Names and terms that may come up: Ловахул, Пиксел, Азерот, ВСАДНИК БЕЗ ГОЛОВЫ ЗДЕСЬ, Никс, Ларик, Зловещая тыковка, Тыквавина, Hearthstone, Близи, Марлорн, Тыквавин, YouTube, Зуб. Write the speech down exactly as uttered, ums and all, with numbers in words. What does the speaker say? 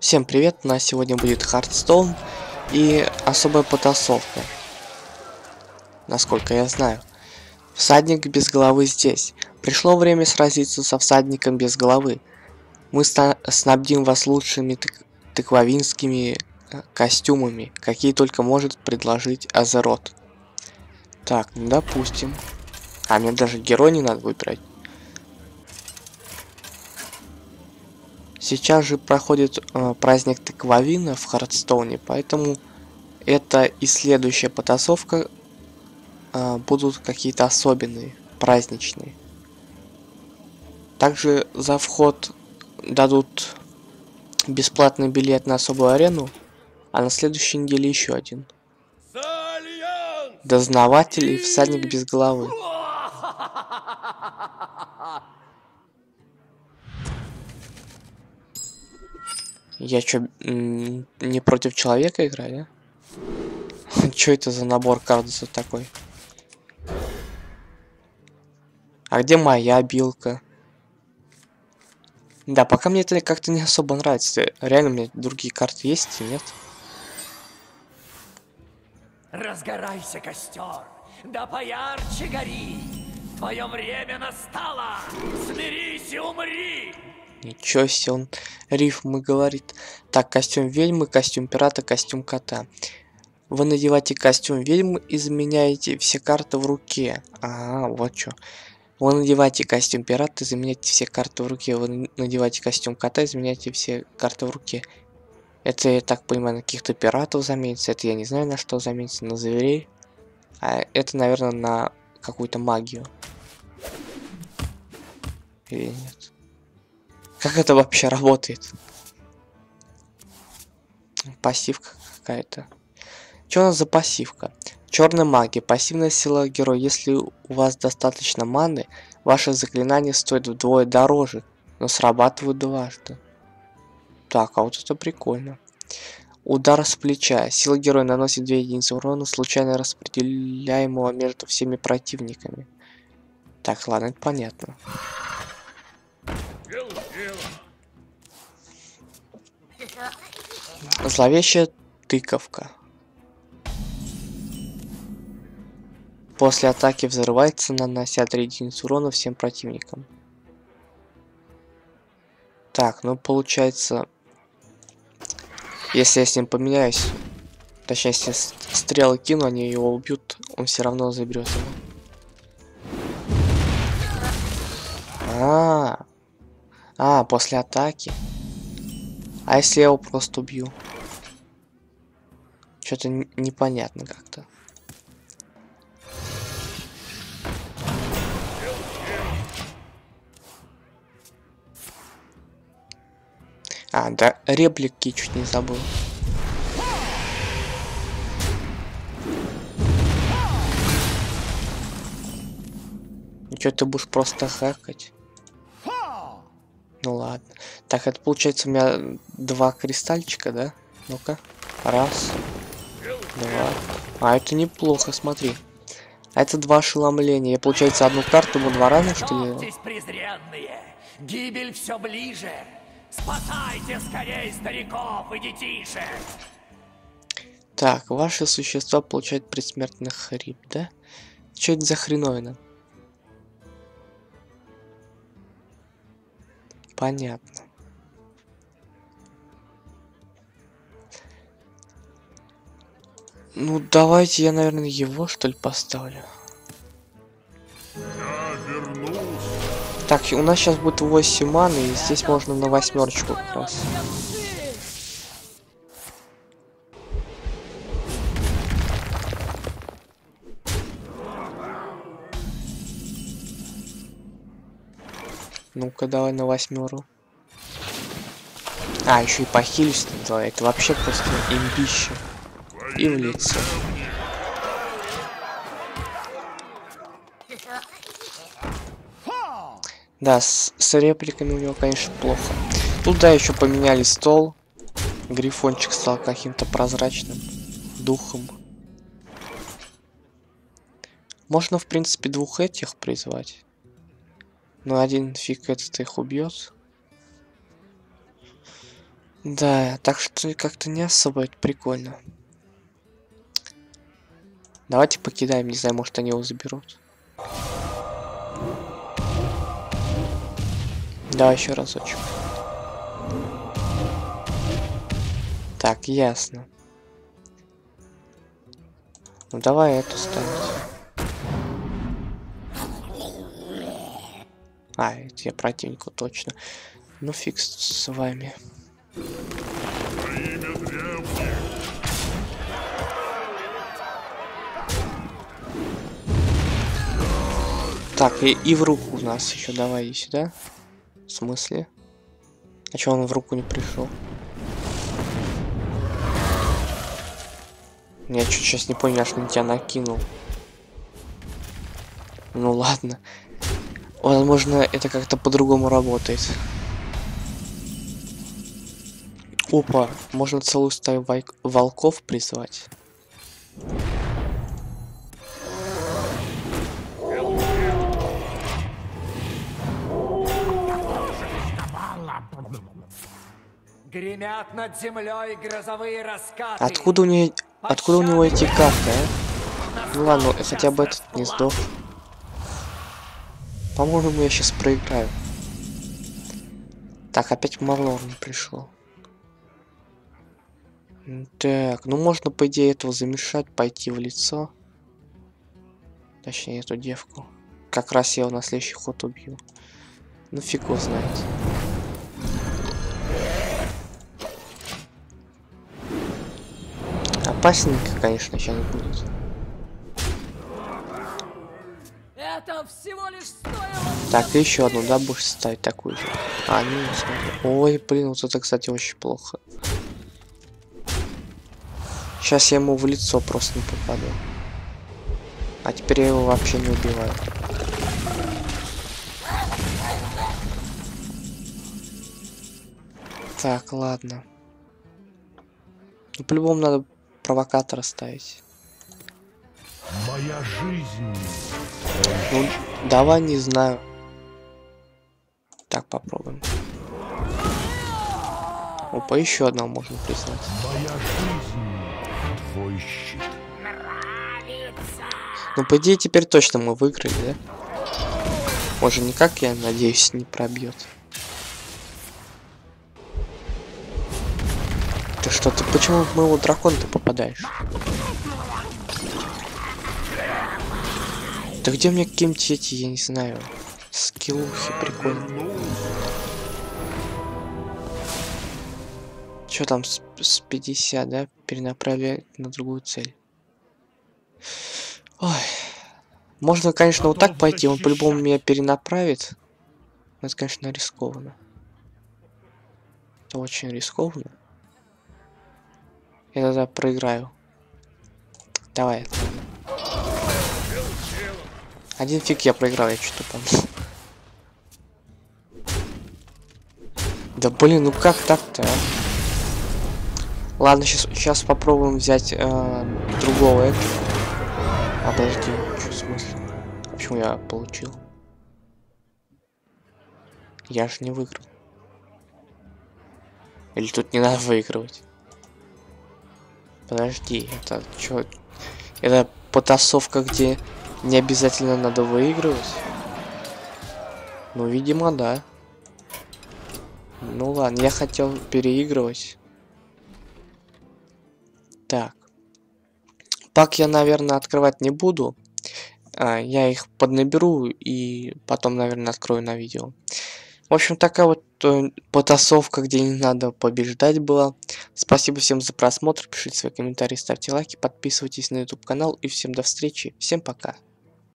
Всем привет, у нас сегодня будет Hearthstone и особая потасовка, насколько я знаю. Всадник без головы здесь. Пришло время сразиться со всадником без головы. Мы снабдим вас лучшими тык тыквавинскими костюмами, какие только может предложить Азерот. Так, ну допустим. А мне даже героя не надо выбирать. Сейчас же проходит э, праздник Тыквавина в Хардстоуне, поэтому это и следующая потасовка э, будут какие-то особенные, праздничные. Также за вход дадут бесплатный билет на особую арену, а на следующей неделе еще один. Дознаватель и всадник без головы. Я чё, не против человека играю, да? Чё это за набор кардусов такой? А где моя билка? Да, пока мне это как-то не особо нравится. Реально, у меня другие карты есть и нет. Разгорайся, костер, да поярче гори! Твое время настало! Смирись и умри! Ничего себе, он рифмы говорит. Так, костюм ведьмы, костюм пирата, костюм кота. Вы надеваете костюм ведьмы и заменяете все карты в руке. Ага, вот что. Вы надеваете костюм пирата и заменяете все карты в руке. Вы надеваете костюм кота и заменяете все карты в руке. Это, я так понимаю, на каких-то пиратов заменится. Это я не знаю, на что заменится, на зверей. А это, наверное, на какую-то магию. Или нет? Как это вообще работает? Пассивка какая-то. Что у нас за пассивка? Черная магия. Пассивная сила героя. Если у вас достаточно маны, ваше заклинание стоит вдвое дороже, но срабатывает дважды. Так, а вот это прикольно. Удар с плеча. Сила героя наносит две единицы урона, случайно распределяемого между всеми противниками. Так, ладно, это понятно. Зловещая тыковка. После атаки взрывается, нанося три единицы урона всем противникам. Так, ну получается, если я с ним поменяюсь, точнее, если стрелы кину, они его убьют, он все равно заберет его. А-а-а. А, после атаки. А если я его просто убью? Что-то непонятно как-то. А, да, реплики чуть не забыл. Ничего, ты будешь просто хакать. Ну ладно. Так, это получается у меня два кристальчика, да? Ну-ка. Раз. Два. А, это неплохо, смотри. А это два ошеломления. Я, получается, одну карту ему два раза, что ли? Гибель все ближе. Спасайте скорее стариков и детишек. Так, ваши существа получают предсмертный хрип, да? Что это за хреновина? Понятно. Ну, давайте я, наверное, его, что ли, поставлю. Так, у нас сейчас будет восемь маны, и здесь можно на восьмерочку как раз. Ну-ка, давай на восьмеру. А, еще и похилюсь, давай. Это вообще просто имбище. И в лицо. Да, с, с репликами у него, конечно, плохо. Тут, да, еще поменяли стол. Грифончик стал каким-то прозрачным духом. Можно, в принципе, двух этих призвать. Но один фиг этот их убьет. Да, так что как-то не особо это прикольно. Давайте покидаем, не знаю, может они его заберут. Да, еще разочек. Так, ясно. Ну давай эту ставить. А, это я противнику точно. Ну фиг с вами. Так, и, и в руку у нас еще давай и сюда. В смысле? А чё он в руку не пришел? Я чуть сейчас не понял, что на тебя накинул. Ну ладно. Возможно, это как-то по-другому работает. Опа, можно целую стаю волков призвать. Гремят над землей грозовые раскаты. Откуда у нее... Откуда у него эти карты, а? Ну ладно, хотя бы этот не сдох. По-моему, я сейчас проиграю. Так, опять Марлорн пришел. Так, ну можно, по идее, этого замешать, пойти в лицо. Точнее, эту девку. Как раз я его на следующий ход убью. Ну фиг его знает. Опасненько, конечно, сейчас будет. Это всего лишь стоило... Так, еще одну, да, будешь ставить такую же. А, ну, смотри. Ой, блин, вот это, кстати, очень плохо. Сейчас я ему в лицо просто не попаду. А теперь я его вообще не убиваю. Так, ладно. Ну, по-любому надо... провокатора ставить. Моя жизнь. Ну, давай, не знаю. Так, попробуем. Опа, еще одного можно призвать. Моя жизнь, твой щит. Ну, по идее, теперь точно мы выиграли, да? Может, никак, я надеюсь, не пробьет. Ты что, ты почему в моего дракона-то попадаешь? Да где мне какие-нибудь эти, я не знаю, скиллухи прикольные? Чё там с, с пятьдесят, да? Перенаправлять на другую цель. Ой. Можно, конечно, вот так пойти, он по-любому меня перенаправит. Но это, конечно, рискованно. Это очень рискованно. Я тогда проиграю. Давай. Один фиг я проиграл, я что-то помню. Да блин, ну как так-то, а? Ладно, сейчас, сейчас попробуем взять э, другого этого. А подожди, что в смысле? Почему я получил? Я же не выиграл. Или тут не надо выигрывать? Подожди, это чё? Это потасовка, где не обязательно надо выигрывать? Ну, видимо, да. Ну ладно, я хотел переигрывать. Так. Пак я, наверное, открывать не буду. А, я их поднаберу и потом, наверное, открою на видео. В общем, такая вот э, потасовка, где не надо побеждать, была. Спасибо всем за просмотр, пишите свои комментарии, ставьте лайки, подписывайтесь на YouTube канал и всем до встречи, всем пока.